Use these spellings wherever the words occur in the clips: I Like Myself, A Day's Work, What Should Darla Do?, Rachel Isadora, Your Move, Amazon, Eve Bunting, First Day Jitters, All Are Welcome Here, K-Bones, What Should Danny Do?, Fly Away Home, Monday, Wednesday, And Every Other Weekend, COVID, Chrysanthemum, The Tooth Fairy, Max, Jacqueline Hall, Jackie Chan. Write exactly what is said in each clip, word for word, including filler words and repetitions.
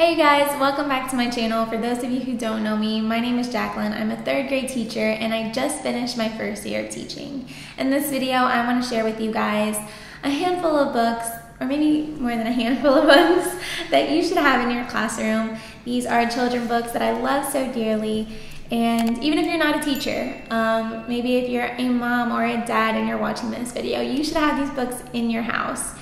Hey guys, welcome back to my channel. For those of you who don't know me, my name is Jacqueline. I'm a third grade teacher and I just finished my first year of teaching. In this video, I want to share with you guys a handful of books, or maybe more than a handful of books, that you should have in your classroom. These are children's books that I love so dearly. And even if you're not a teacher, um, maybe if you're a mom or a dad and you're watching this video, you should have these books in your house.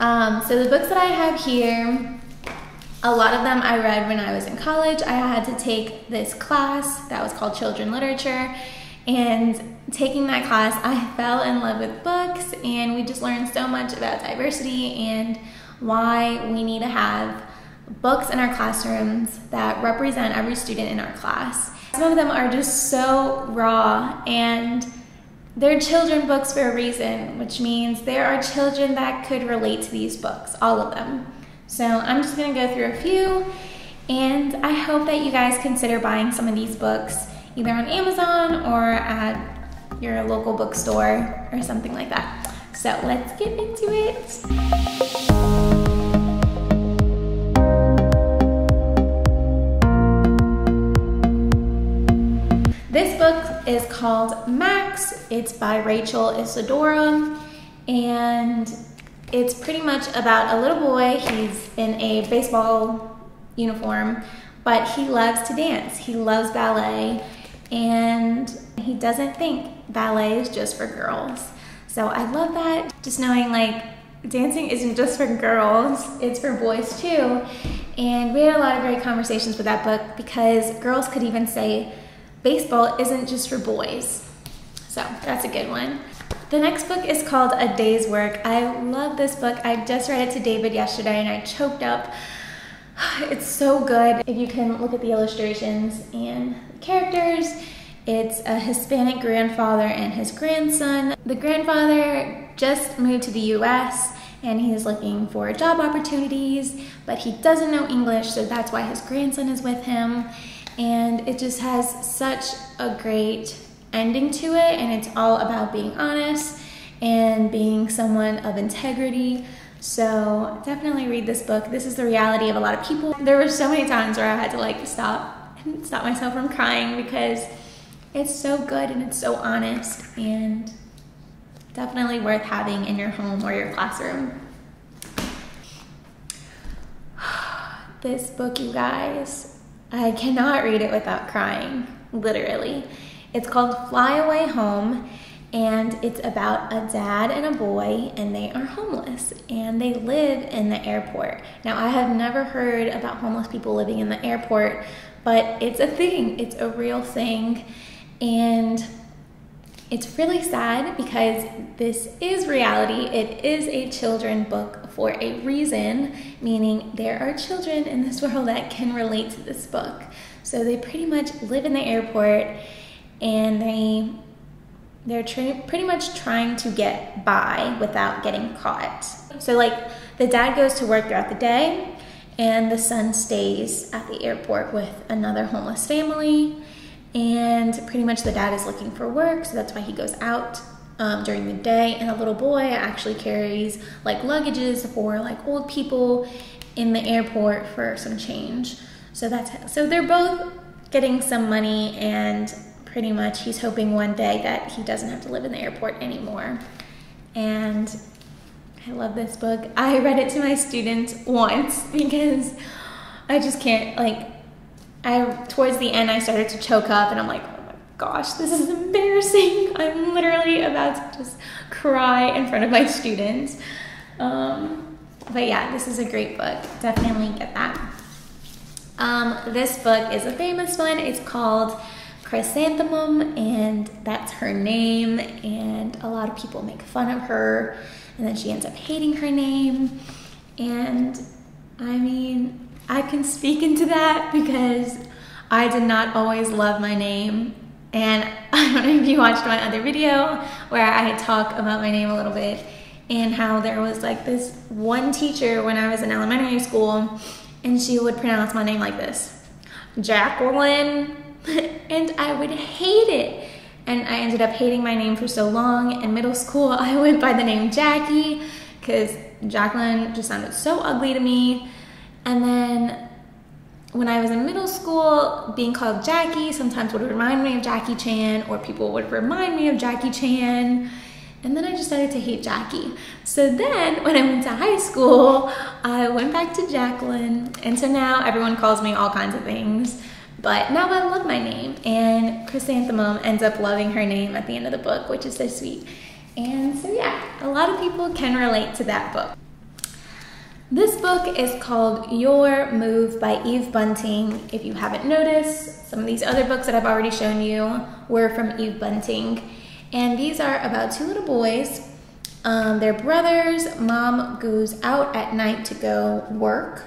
Um, so the books that I have here, a lot of them I read when I was in college. I had to take this class that was called Children's Literature, and taking that class, I fell in love with books, and we just learned so much about diversity and why we need to have books in our classrooms that represent every student in our class. Some of them are just so raw, and they're children's books for a reason, which means there are children that could relate to these books, all of them. So I'm just gonna go through a few, and I hope that you guys consider buying some of these books either on Amazon or at your local bookstore or something like that. So let's get into it. This book is called Max. It's by Rachel Isadora, and it's pretty much about a little boy. He's in a baseball uniform, but he loves to dance. He loves ballet, and he doesn't think ballet is just for girls. So I love that. Just knowing like dancing isn't just for girls, it's for boys too. And we had a lot of great conversations with that book because girls could even say baseball isn't just for boys. So that's a good one. The next book is called A Day's Work. I love this book. I just read it to David yesterday and I choked up. It's so good. If you can look at the illustrations and the characters, it's a Hispanic grandfather and his grandson. The grandfather just moved to the U S and he's looking for job opportunities, but he doesn't know English, so that's why his grandson is with him. And it just has such a great ending to it, and it's all about being honest and being someone of integrity. So definitely read this book. This is the reality of a lot of people. There were so many times where I had to like stop and stop myself from crying because it's so good and it's so honest, and definitely worth having in your home or your classroom. This book, you guys, I cannot read it without crying, literally. It's called Fly Away Home, and it's about a dad and a boy, and they are homeless, and they live in the airport. Now, I have never heard about homeless people living in the airport, but it's a thing. It's a real thing, and it's really sad because this is reality. It is a children's book for a reason, meaning there are children in this world that can relate to this book. So they pretty much live in the airport, and they, they're pretty much trying to get by without getting caught. So like the dad goes to work throughout the day, and the son stays at the airport with another homeless family. And pretty much the dad is looking for work, so that's why he goes out um, during the day. And the little boy actually carries like luggages for like old people in the airport for some change. So that's so they're both getting some money, and pretty much he's hoping one day that he doesn't have to live in the airport anymore. And I love this book. I read it to my students once because I just can't like. I, towards the end, I started to choke up, and I'm like, oh my gosh, this is embarrassing. I'm literally about to just cry in front of my students. Um, but yeah, this is a great book. Definitely get that. Um, this book is a famous one. It's called Chrysanthemum, and that's her name, and a lot of people make fun of her, and then she ends up hating her name. And I mean, I can speak into that because I did not always love my name. And I don't know if you watched my other video where I talk about my name a little bit and how there was like this one teacher when I was in elementary school, and she would pronounce my name like this, Jacqueline, and I would hate it. And I ended up hating my name for so long. In middle school, I went by the name Jackie because Jacqueline just sounded so ugly to me. And then when I was in middle school, being called Jackie sometimes would remind me of Jackie Chan, or people would remind me of Jackie Chan. And then I just started to hate Jackie. So then when I went to high school, I went back to Jacqueline. And so now everyone calls me all kinds of things. But now I love my name. And Chrysanthemum ends up loving her name at the end of the book, which is so sweet. And so yeah, a lot of people can relate to that book. This book is called Your Move by Eve Bunting. If you haven't noticed, some of these other books that I've already shown you were from Eve Bunting. And these are about two little boys. Um, they're brothers. Mom goes out at night to go work.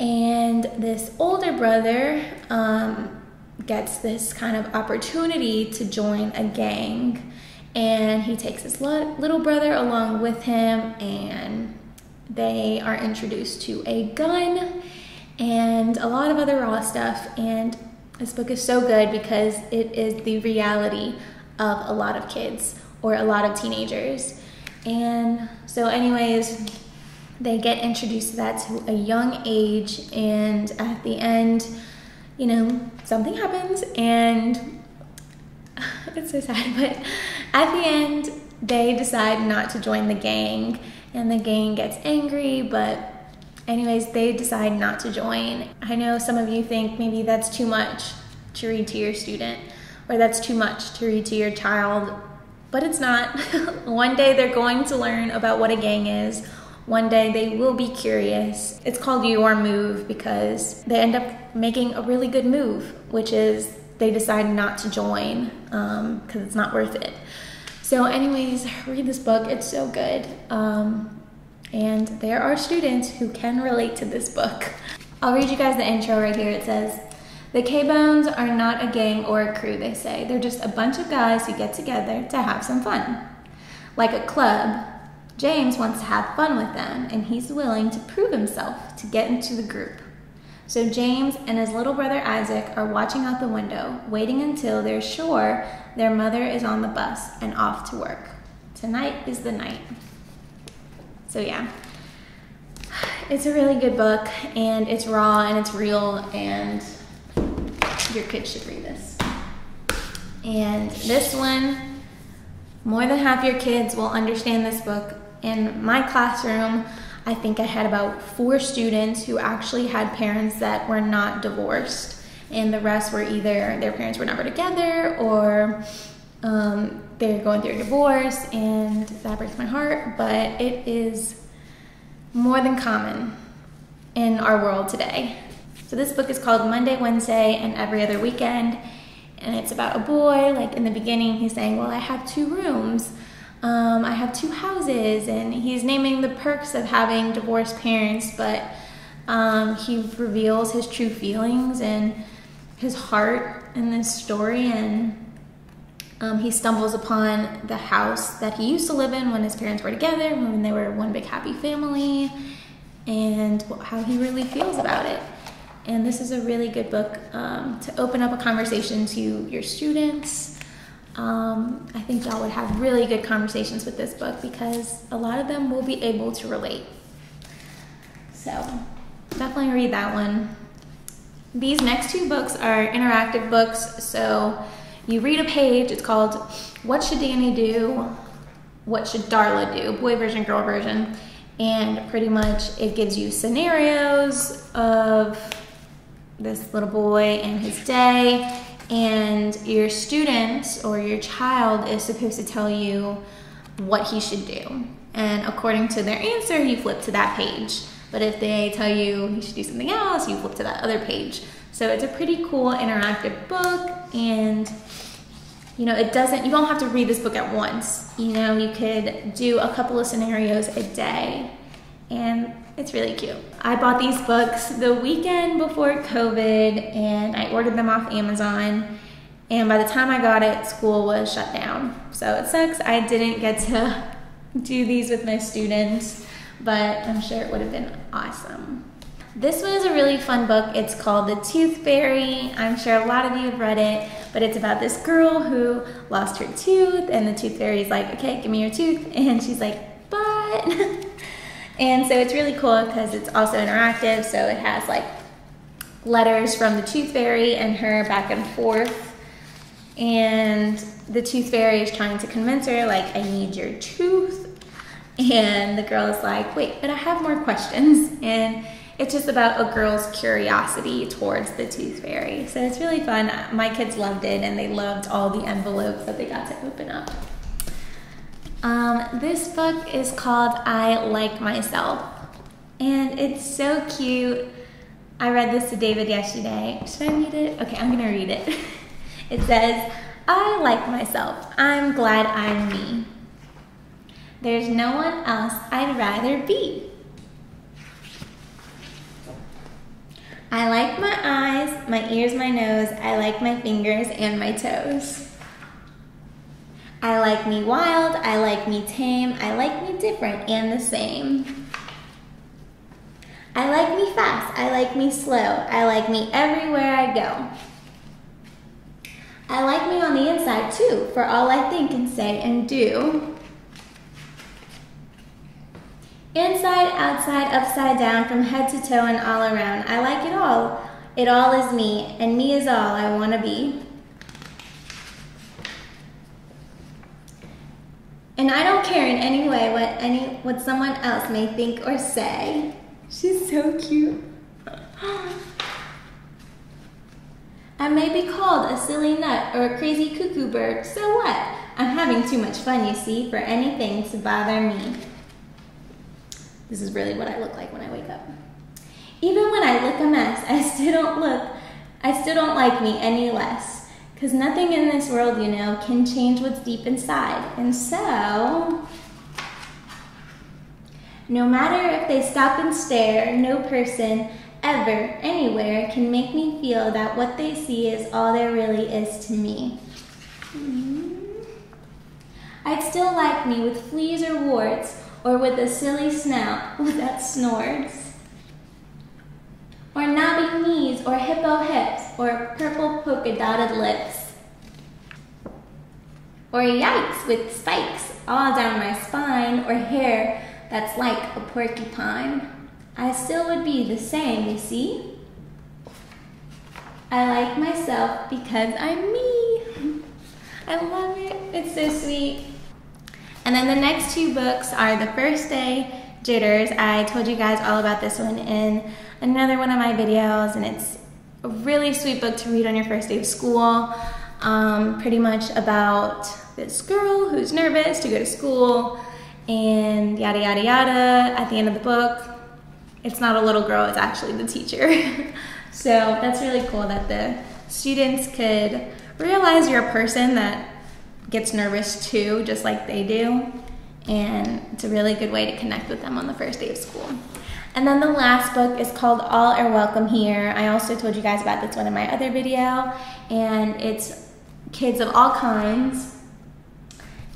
And this older brother um, gets this kind of opportunity to join a gang. And he takes his little brother along with him, and they are introduced to a gun and a lot of other raw stuff. And this book is so good because it is the reality of a lot of kids, or a lot of teenagers. And so anyways, they get introduced to that to a young age, and at the end, you know, something happens, and it's so sad, but at the end, they decide not to join the gang, and the gang gets angry, but anyways, they decide not to join. I know some of you think maybe that's too much to read to your student, or that's too much to read to your child, but it's not. One day they're going to learn about what a gang is. One day they will be curious. It's called Your Move because they end up making a really good move, which is they decide not to join um, because it's not worth it. So anyways, read this book, it's so good. Um, and there are students who can relate to this book. I'll read you guys the intro right here. It says, "The K-Bones are not a gang or a crew, they say. They're just a bunch of guys who get together to have some fun. Like a club, James wants to have fun with them, and he's willing to prove himself to get into the group. So James and his little brother Isaac are watching out the window, waiting until they're sure their mother is on the bus and off to work. Tonight is the night." So yeah, it's a really good book, and it's raw, and it's real, and your kids should read this. And this one, more than half your kids will understand this book. In my classroom, I think I had about four students who actually had parents that were not divorced, and the rest were either their parents were never together, or um, they're going through a divorce, and that breaks my heart, but it is more than common in our world today. So this book is called Monday, Wednesday, and Every Other Weekend, and it's about a boy. Like in the beginning, he's saying, well, I have two rooms, um, I have two houses, and he's naming the perks of having divorced parents, but um, he reveals his true feelings and his heart in this story, and um, he stumbles upon the house that he used to live in when his parents were together, when they were one big happy family, and how he really feels about it. And this is a really good book um, to open up a conversation to your students. Um, I think y'all would have really good conversations with this book because a lot of them will be able to relate. So definitely read that one. These next two books are interactive books. So you read a page, it's called What Should Danny Do? What Should Darla Do? Boy version, girl version. And pretty much it gives you scenarios of this little boy and his day, and your student or your child is supposed to tell you what he should do, and according to their answer you flip to that page. But if they tell you you should do something else, you flip to that other page. So it's a pretty cool interactive book, and you know, it doesn't, you don't have to read this book at once. You know, you could do a couple of scenarios a day, and it's really cute. I bought these books the weekend before COVID, and I ordered them off Amazon, and by the time I got it, school was shut down. So it sucks I didn't get to do these with my students, but I'm sure it would have been awesome. This one is a really fun book. It's called The Tooth Fairy. I'm sure a lot of you have read it, but it's about this girl who lost her tooth, and the tooth fairy's like, okay, give me your tooth. And she's like, but. And so it's really cool because it's also interactive. So it has like letters from the Tooth Fairy and her back and forth. And the Tooth Fairy is trying to convince her, like, I need your tooth. And the girl is like, wait, but I have more questions. And it's just about a girl's curiosity towards the Tooth Fairy. So it's really fun. My kids loved it, and they loved all the envelopes that they got to open up. Um, this book is called I Like Myself, and it's so cute. I read this to David yesterday. Should I read it? Okay, I'm gonna read it. It says, I like myself. I'm glad I'm me. There's no one else I'd rather be. I like my eyes, my ears, my nose. I like my fingers and my toes. I like me wild. I like me tame. I like me different and the same. I like me fast. I like me slow. I like me everywhere I go. I like me on the inside too, for all I think and say and do. Inside, outside, upside down, from head to toe and all around. I like it all. It all is me, and me is all I want to be. And I don't care in any way what any what someone else may think or say. She's so cute. I may be called a silly nut or a crazy cuckoo bird, so what? I'm having too much fun, you see, for anything to bother me. This is really what I look like when I wake up. Even when I look a mess, I still don't look, I still don't like me any less. Cause nothing in this world, you know, can change what's deep inside. And so, no matter if they stop and stare, no person ever, anywhere, can make me feel that what they see is all there really is to me. I'd still like me with fleas or warts, or with a silly snout that snorts, or knobby knees, or hippo hips, or purple polka-dotted lips, or yikes with spikes all down my spine, or hair that's like a porcupine. I still would be the same, you see? I like myself because I'm me. I love it. It's so sweet. And then the next two books are the First Day Jitters. I told you guys all about this one in another one of my videos, and it's a really sweet book to read on your first day of school. Um, pretty much about this girl who's nervous to go to school and yada, yada, yada at the end of the book. It's not a little girl, it's actually the teacher. So that's really cool that the students could realize you're a person that gets nervous too, just like they do. And it's a really good way to connect with them on the first day of school. And then the last book is called All Are Welcome Here. I also told you guys about this one in my other video. And it's kids of all kinds.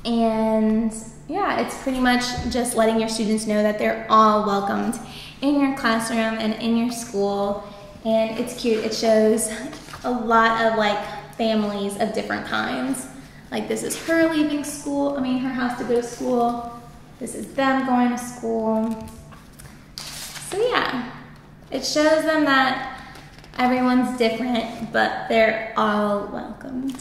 And yeah, it's pretty much just letting your students know that they're all welcomed in your classroom and in your school. And it's cute. It shows a lot of like families of different kinds. Like this is her leaving school, I mean her house to go to school. This is them going to school. So yeah, it shows them that everyone's different, but they're all welcomed.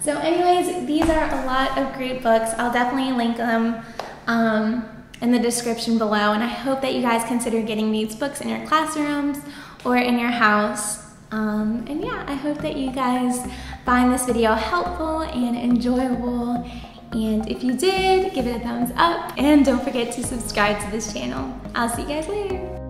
So anyways, these are a lot of great books. I'll definitely link them um, in the description below, and I hope that you guys consider getting these books in your classrooms or in your house. Um, and yeah, I hope that you guys find this video helpful and enjoyable, and if you did, give it a thumbs up, and don't forget to subscribe to this channel. I'll see you guys later.